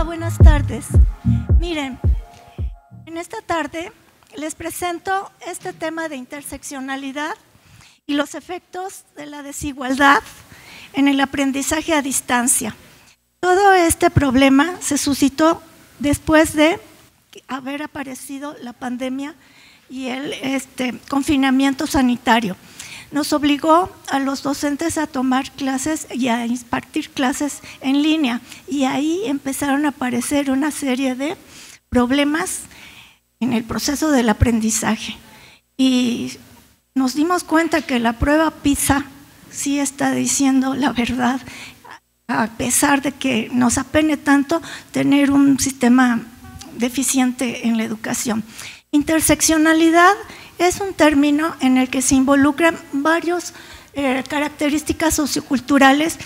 Hola, buenas tardes. Miren, en esta tarde les presento este tema de interseccionalidad y los efectos de la desigualdad en el aprendizaje a distancia. Todo este problema se suscitó después de haber aparecido la pandemia y el confinamiento sanitario. Nos obligó a los docentes a tomar clases y a impartir clases en línea, y ahí empezaron a aparecer una serie de problemas en el proceso del aprendizaje. Y nos dimos cuenta que la prueba PISA sí está diciendo la verdad, a pesar de que nos apene tanto tener un sistema deficiente en la educación. Interseccionalidad es un término en el que se involucran varias características socioculturales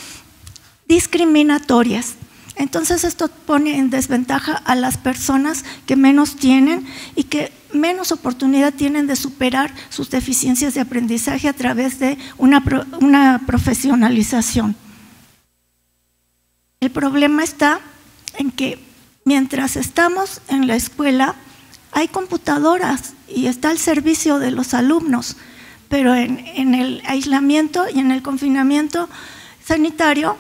discriminatorias. Entonces esto pone en desventaja a las personas que menos tienen y que menos oportunidad tienen de superar sus deficiencias de aprendizaje a través de una profesionalización. El problema está en que mientras estamos en la escuela hay computadoras y está al servicio de los alumnos, pero en el aislamiento y en el confinamiento sanitario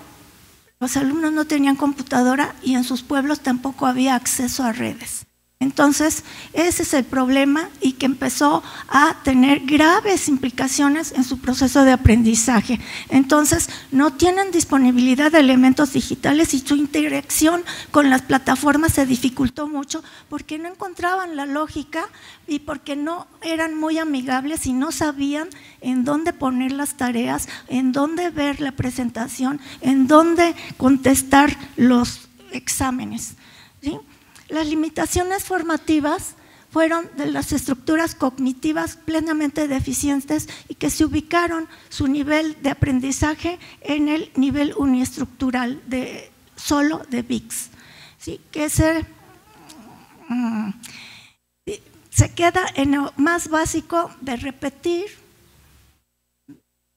los alumnos no tenían computadora y en sus pueblos tampoco había acceso a redes. Entonces, ese es el problema, y que empezó a tener graves implicaciones en su proceso de aprendizaje. Entonces, no tienen disponibilidad de elementos digitales y su interacción con las plataformas se dificultó mucho porque no encontraban la lógica y porque no eran muy amigables y no sabían en dónde poner las tareas, en dónde ver la presentación, en dónde contestar los exámenes, ¿sí? Las limitaciones formativas fueron de las estructuras cognitivas plenamente deficientes y que se ubicaron su nivel de aprendizaje en el nivel uniestructural solo de BICS, ¿sí? Que se queda en lo más básico de repetir,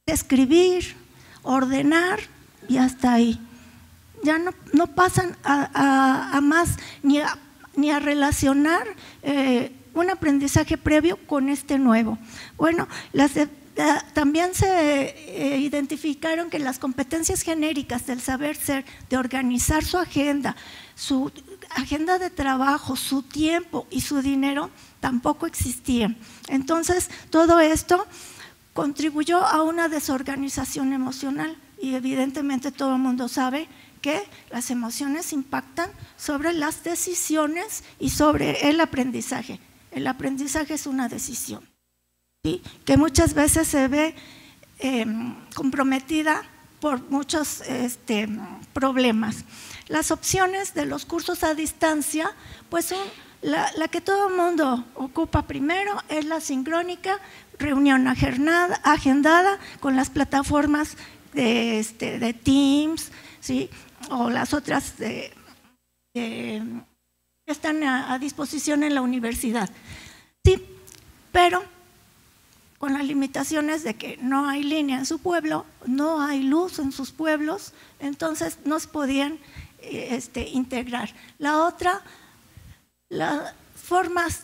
describir, ordenar y hasta ahí. Ya no pasan a más ni a relacionar un aprendizaje previo con este nuevo. Bueno, también se identificaron que las competencias genéricas del saber ser, de organizar su agenda de trabajo, su tiempo y su dinero tampoco existían. Entonces, todo esto contribuyó a una desorganización emocional, y evidentemente todo el mundo sabe que las emociones impactan sobre las decisiones y sobre el aprendizaje. El aprendizaje es una decisión, ¿sí? Que muchas veces se ve comprometida por muchos problemas. Las opciones de los cursos a distancia, pues son la que todo el mundo ocupa primero, es la sincrónica, reunión agendada con las plataformas de Teams, ¿sí? O las otras que están a disposición en la universidad. Sí, pero con las limitaciones de que no hay línea en su pueblo, no hay luz en sus pueblos, entonces no se podían integrar. La otra, las formas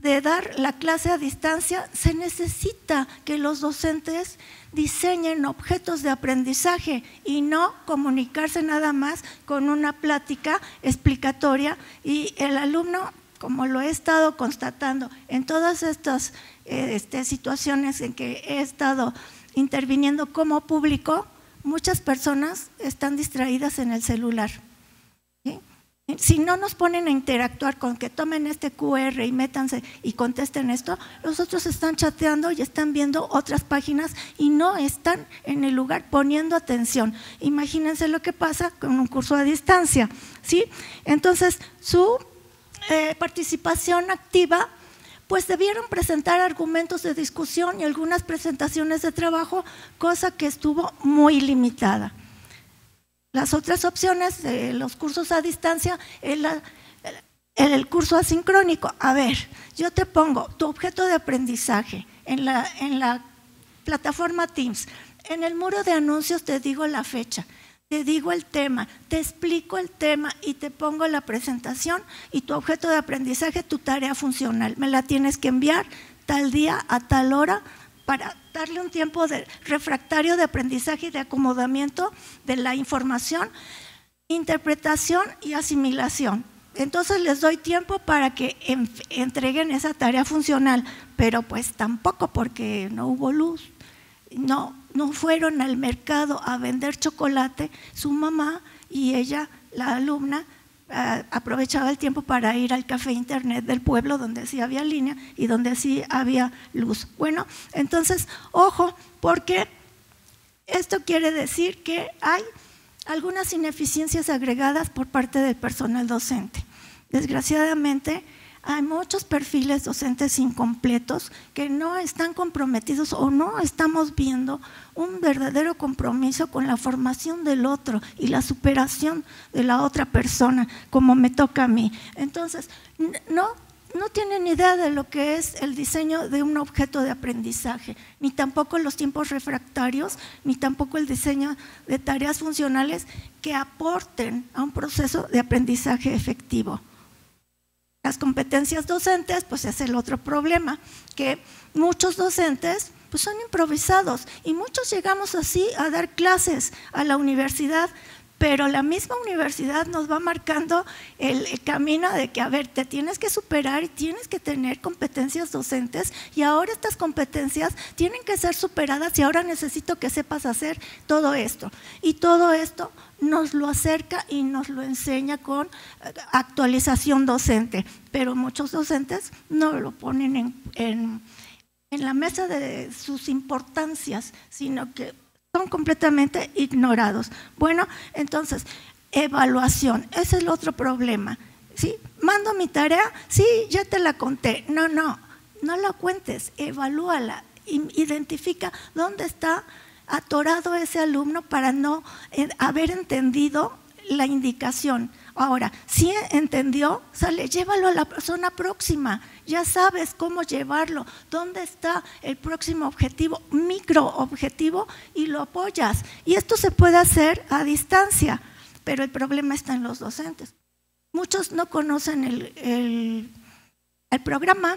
de dar la clase a distancia, se necesita que los docentes diseñen objetos de aprendizaje y no comunicarse nada más con una plática explicatoria. Y el alumno, como lo he estado constatando en todas estas situaciones en que he estado interviniendo como público, muchas personas están distraídas en el celular. Si no nos ponen a interactuar con que tomen este QR y métanse y contesten esto, los otros están chateando y están viendo otras páginas y no están en el lugar poniendo atención. Imagínense lo que pasa con un curso a distancia, ¿sí? Entonces, su participación activa, pues debieron presentar argumentos de discusión y algunas presentaciones de trabajo, cosa que estuvo muy limitada. Las otras opciones de los cursos a distancia, el curso asincrónico. A ver, yo te pongo tu objeto de aprendizaje en la plataforma Teams. En el muro de anuncios te digo la fecha. Te digo el tema, te explico el tema y te pongo la presentación y tu objeto de aprendizaje, tu tarea funcional. Me la tienes que enviar tal día a tal hora para darle un tiempo de refractario de aprendizaje y de acomodamiento de la información, interpretación y asimilación. Entonces les doy tiempo para que entreguen esa tarea funcional, pero pues tampoco porque no hubo luz, no fueron al mercado a vender chocolate, su mamá y ella, la alumna, aprovechaba el tiempo para ir al café internet del pueblo donde sí había línea y donde sí había luz. Bueno, entonces, ojo, porque esto quiere decir que hay algunas ineficiencias agregadas por parte del personal docente. Desgraciadamente, hay muchos perfiles docentes incompletos que no están comprometidos o no estamos viendo un verdadero compromiso con la formación del otro y la superación de la otra persona, como me toca a mí. Entonces, no tienen idea de lo que es el diseño de un objeto de aprendizaje, ni tampoco los tiempos refractarios, ni tampoco el diseño de tareas funcionales que aporten a un proceso de aprendizaje efectivo. Las competencias docentes, pues es el otro problema, que muchos docentes pues son improvisados y muchos llegamos así a dar clases a la universidad, pero la misma universidad nos va marcando el camino de que, a ver, te tienes que superar y tienes que tener competencias docentes y ahora estas competencias tienen que ser superadas y ahora necesito que sepas hacer todo esto. Y todo esto nos lo acerca y nos lo enseña con actualización docente, pero muchos docentes no lo ponen en la mesa de sus importancias, sino que son completamente ignorados. Bueno, entonces, evaluación, ese es el otro problema, ¿sí? ¿Mando mi tarea? Sí, ya te la conté. No la cuentes, evalúala, identifica dónde está atorado ese alumno para no haber entendido la indicación. Ahora, si entendió, sale, llévalo a la zona próxima, ya sabes cómo llevarlo, dónde está el próximo objetivo, micro objetivo, y lo apoyas. Y esto se puede hacer a distancia, pero el problema está en los docentes. Muchos no conocen el programa.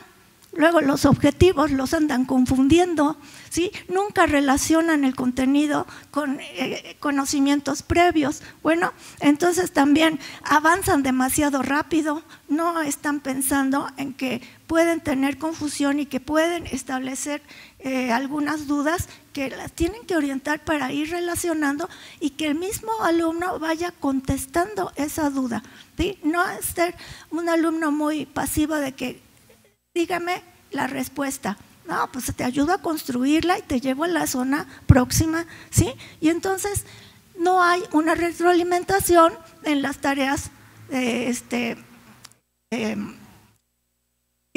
Luego los objetivos los andan confundiendo, ¿sí? Nunca relacionan el contenido con conocimientos previos. Bueno, entonces también avanzan demasiado rápido, no están pensando en que pueden tener confusión y que pueden establecer algunas dudas que las tienen que orientar para ir relacionando y que el mismo alumno vaya contestando esa duda, ¿sí? No ser un alumno muy pasivo de que dígame la respuesta. No, pues te ayudo a construirla y te llevo a la zona próxima, ¿sí? Y entonces no hay una retroalimentación en las tareas que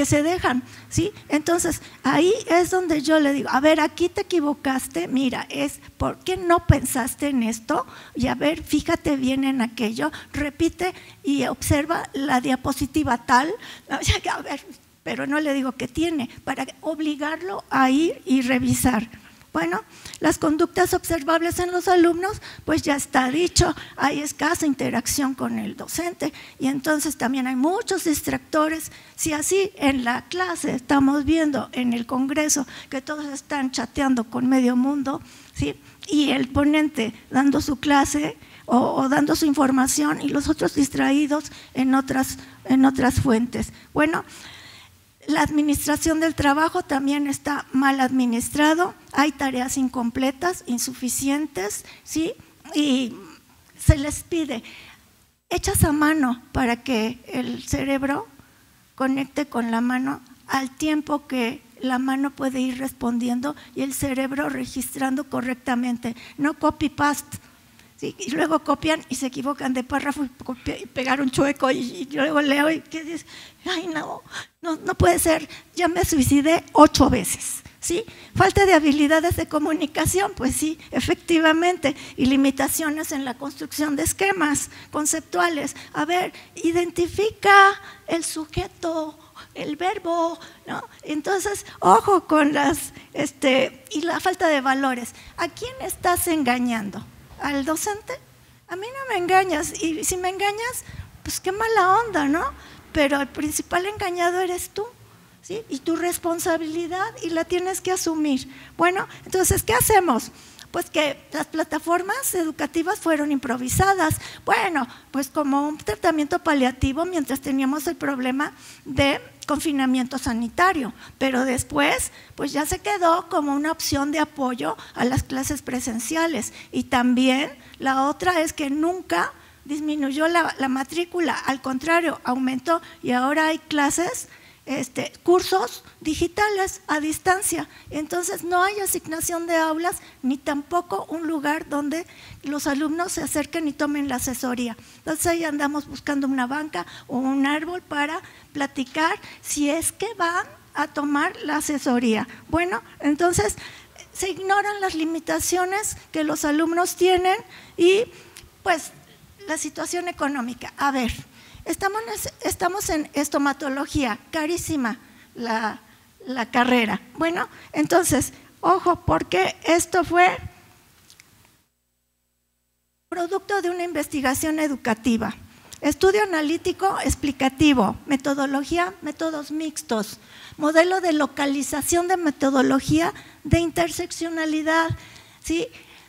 se dejan, ¿sí? Entonces ahí es donde yo le digo, a ver, aquí te equivocaste, mira, es ¿por qué no pensaste en esto? Y a ver, fíjate bien en aquello, repite y observa la diapositiva tal, a ver, pero no le digo qué tiene, para obligarlo a ir y revisar. Bueno, las conductas observables en los alumnos, pues ya está dicho, hay escasa interacción con el docente y entonces también hay muchos distractores. Si así en la clase estamos viendo en el congreso que todos están chateando con medio mundo, ¿sí? Y el ponente dando su clase o dando su información y los otros distraídos en otras fuentes. Bueno, la administración del trabajo también está mal administrado, hay tareas incompletas, insuficientes, ¿sí? Y se les pide, hechas a mano para que el cerebro conecte con la mano al tiempo que la mano puede ir respondiendo y el cerebro registrando correctamente, no copy-paste. Sí, y luego copian y se equivocan de párrafo y pegaron chueco y luego leo y ¿qué dices? Ay, no puede ser, ya me suicidé 8 veces, ¿sí? Falta de habilidades de comunicación, pues sí, efectivamente, y limitaciones en la construcción de esquemas conceptuales. A ver, identifica el sujeto, el verbo, ¿no? Entonces, ojo con las, y la falta de valores. ¿A quién estás engañando? ¿Al docente a mí no me engañas, y si me engañas, pues qué mala onda, ¿no? Pero el principal engañado eres tú, ¿sí? Y tu responsabilidad, y la tienes que asumir. Bueno, entonces, ¿qué hacemos? Pues que las plataformas educativas fueron improvisadas. Bueno, pues como un tratamiento paliativo mientras teníamos el problema de confinamiento sanitario, pero después pues ya se quedó como una opción de apoyo a las clases presenciales. Y también la otra es que nunca disminuyó la matrícula, al contrario, aumentó, y ahora hay clases, cursos digitales a distancia. Entonces no hay asignación de aulas ni tampoco un lugar donde los alumnos se acerquen y tomen la asesoría. Entonces ahí andamos buscando una banca o un árbol para platicar si es que van a tomar la asesoría. Bueno, entonces se ignoran las limitaciones que los alumnos tienen y pues la situación económica. A ver, estamos en estomatología, carísima la carrera. Bueno, entonces, ojo, porque esto fue producto de una investigación educativa. Estudio analítico explicativo, metodología, métodos mixtos, modelo de localización de metodología de interseccionalidad, ¿sí?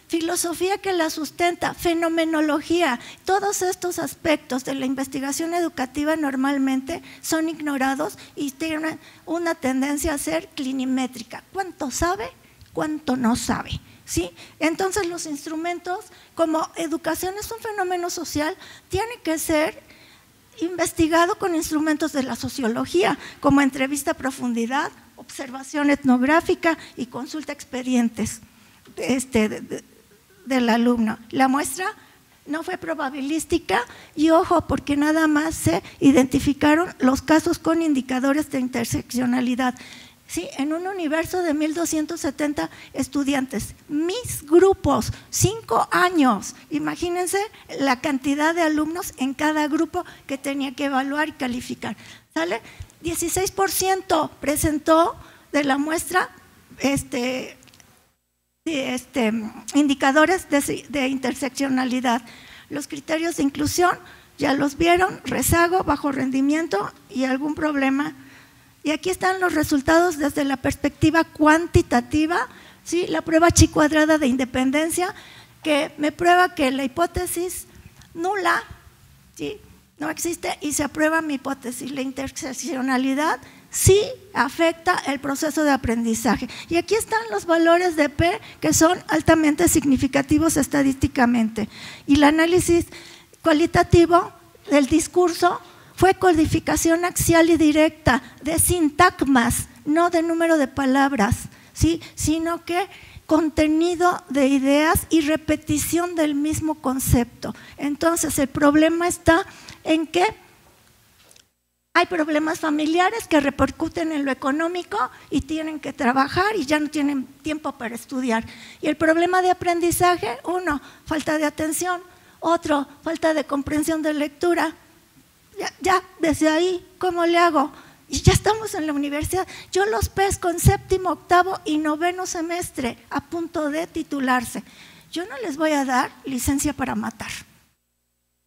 Filosofía que la sustenta, fenomenología, todos estos aspectos de la investigación educativa normalmente son ignorados y tienen una tendencia a ser clinimétrica. ¿Cuánto sabe? ¿Cuánto no sabe? ¿Sí? Entonces los instrumentos, como educación es un fenómeno social, tiene que ser investigado con instrumentos de la sociología, como entrevista a profundidad, observación etnográfica y consulta expedientes del alumno. La muestra no fue probabilística y ojo, porque nada más se identificaron los casos con indicadores de interseccionalidad. Sí, en un universo de 1,270 estudiantes, mis grupos, 5 años, imagínense la cantidad de alumnos en cada grupo que tenía que evaluar y calificar, ¿sale? 16% presentó de la muestra indicadores de interseccionalidad. Los criterios de inclusión ya los vieron: rezago, bajo rendimiento y algún problema. Y aquí están los resultados desde la perspectiva cuantitativa, ¿sí? La prueba chi cuadrada de independencia, que me prueba que la hipótesis nula, ¿sí?, no existe, y se aprueba mi hipótesis. La interseccionalidad sí afecta el proceso de aprendizaje. Y aquí están los valores de P, que son altamente significativos estadísticamente. Y el análisis cualitativo del discurso fue codificación axial y directa de sintagmas, no de número de palabras, ¿sí?, sino que contenido de ideas y repetición del mismo concepto. Entonces el problema está en que hay problemas familiares que repercuten en lo económico y tienen que trabajar y ya no tienen tiempo para estudiar. Y el problema de aprendizaje, uno, falta de atención, otro, falta de comprensión de lectura. Ya desde ahí, ¿cómo le hago? Y ya estamos en la universidad. Yo los pesco en 7º, 8º y 9º semestre a punto de titularse. Yo no les voy a dar licencia para matar.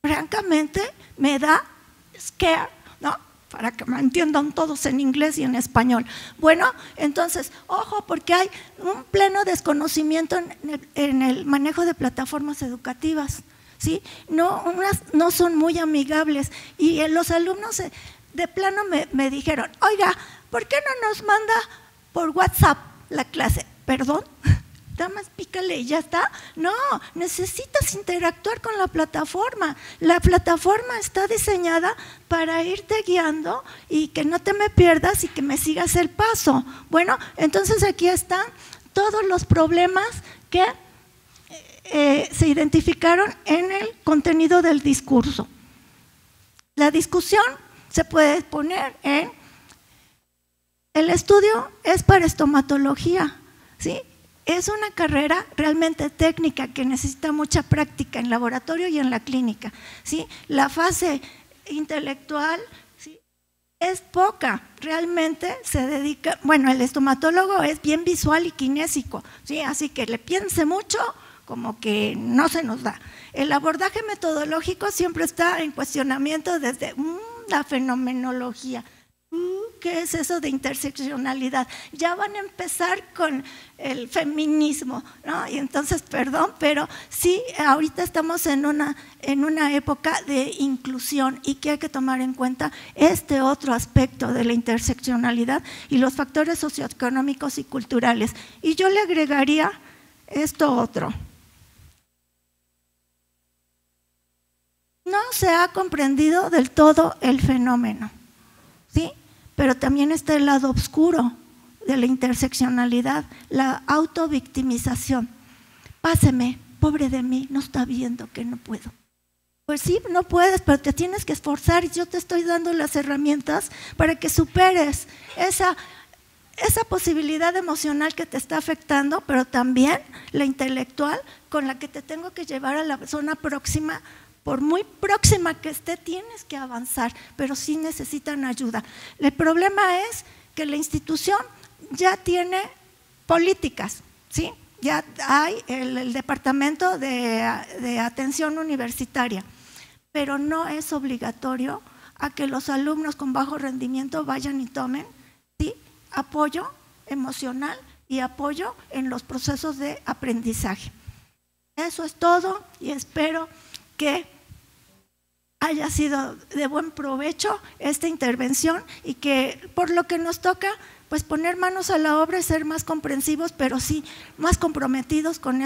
Francamente, me da scare, ¿no?, para que me entiendan todos en inglés y en español. Bueno, entonces, ojo, porque hay un pleno desconocimiento en el manejo de plataformas educativas, ¿sí? No, unas no son muy amigables, y los alumnos de plano me dijeron: oiga, ¿por qué no nos manda por WhatsApp la clase? ¿Perdón? Nada más pícale y ya está. No, necesitas interactuar con la plataforma. La plataforma está diseñada para irte guiando y que no te me pierdas y que me sigas el paso. Bueno, entonces aquí están todos los problemas que se identificaron en el contenido del discurso. La discusión se puede poner en: el estudio es para estomatología, ¿sí? Es una carrera realmente técnica que necesita mucha práctica en laboratorio y en la clínica, ¿sí? La fase intelectual, ¿sí?, es poca, realmente se dedica… Bueno, el estomatólogo es bien visual y kinésico, ¿sí?, así que le piense mucho como que no se nos da. El abordaje metodológico siempre está en cuestionamiento desde la fenomenología. ¿Qué es eso de interseccionalidad? Ya van a empezar con el feminismo, ¿no? Y entonces, perdón, pero sí, ahorita estamos en una época de inclusión y que hay que tomar en cuenta este otro aspecto de la interseccionalidad y los factores socioeconómicos y culturales. Y yo le agregaría esto otro. No se ha comprendido del todo el fenómeno, ¿sí? Pero también está el lado oscuro de la interseccionalidad, la autovictimización. Páseme, pobre de mí, no está viendo que no puedo. Pues sí, no puedes, pero te tienes que esforzar y yo te estoy dando las herramientas para que superes esa posibilidad emocional que te está afectando, pero también la intelectual con la que te tengo que llevar a la zona próxima. Por muy próxima que esté, tienes que avanzar, pero sí necesitan ayuda. El problema es que la institución ya tiene políticas, ¿sí? Ya hay el departamento de atención universitaria, pero no es obligatorio a que los alumnos con bajo rendimiento vayan y tomen, ¿sí?, apoyo emocional y apoyo en los procesos de aprendizaje. Eso es todo y espero que haya sido de buen provecho esta intervención y que por lo que nos toca, pues poner manos a la obra y ser más comprensivos, pero sí más comprometidos con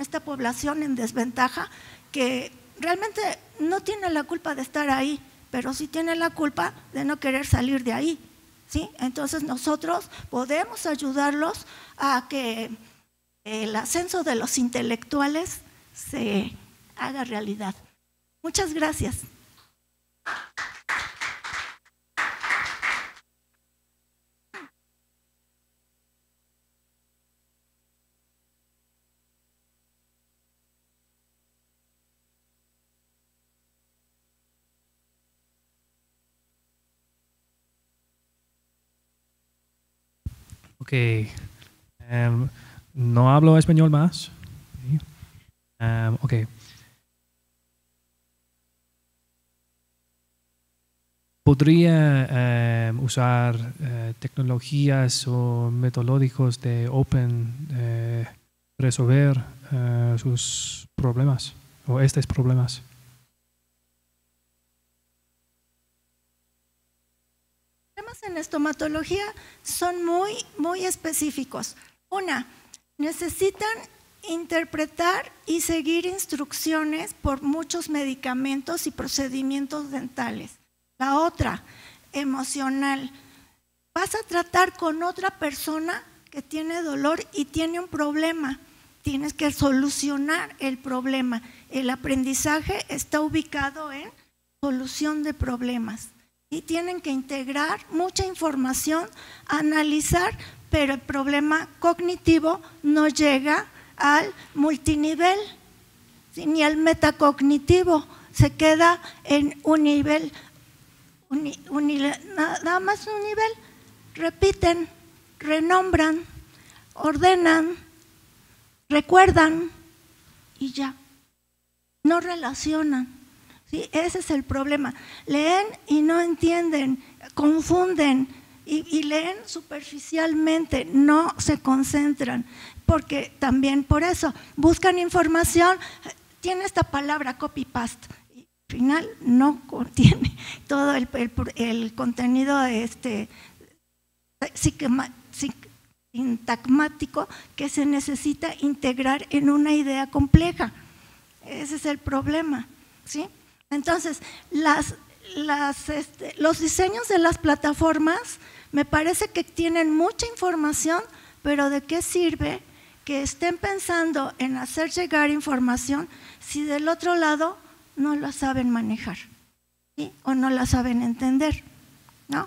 esta población en desventaja que realmente no tiene la culpa de estar ahí, pero sí tiene la culpa de no querer salir de ahí, ¿sí? Entonces nosotros podemos ayudarlos a que el ascenso de los intelectuales se haga realidad. Muchas gracias. Ok. No hablo español más. Ok. ¿Podría usar tecnologías o metodológicos de Open resolver sus problemas o estos problemas? Los temas en estomatología son muy, muy específicos. Una, necesitan interpretar y seguir instrucciones por muchos medicamentos y procedimientos dentales. La otra, emocional. Vas a tratar con otra persona que tiene dolor y tiene un problema. Tienes que solucionar el problema. El aprendizaje está ubicado en solución de problemas. Y tienen que integrar mucha información, analizar, pero el problema cognitivo no llega al multinivel, ni al metacognitivo. Se queda en un nivel nada más un nivel, repiten, renombran, ordenan, recuerdan y ya. No relacionan, ¿sí? Ese es el problema. Leen y no entienden, confunden y leen superficialmente, no se concentran, porque también por eso buscan información, tiene esta palabra copy-paste. Final no contiene todo el contenido sintagmático que se necesita integrar en una idea compleja. Ese es el problema, ¿sí? Entonces, los diseños de las plataformas me parece que tienen mucha información, pero ¿de qué sirve que estén pensando en hacer llegar información si del otro lado no la saben manejar, ¿sí?, o no la saben entender, ¿no?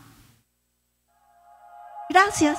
Gracias.